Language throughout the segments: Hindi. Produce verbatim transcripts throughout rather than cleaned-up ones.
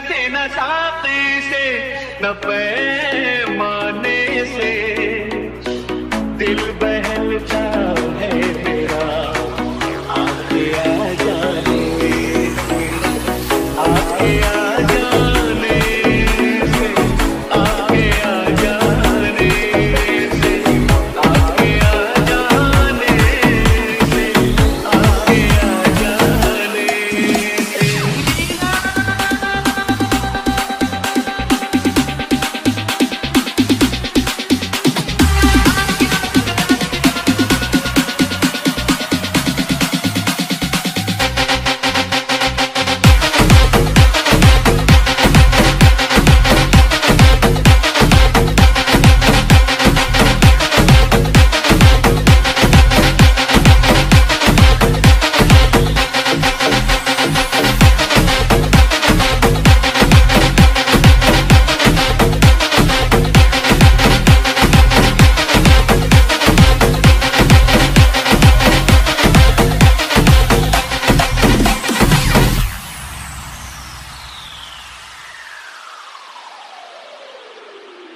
सके न साकी से, न पैमाने से। दिल बहलता है मेरा आके आ जाने से, आके आ जाने से, आके आ जाने से, आके आ जाने से, आके आ जाने से।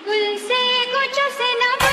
We'll say, go just enough.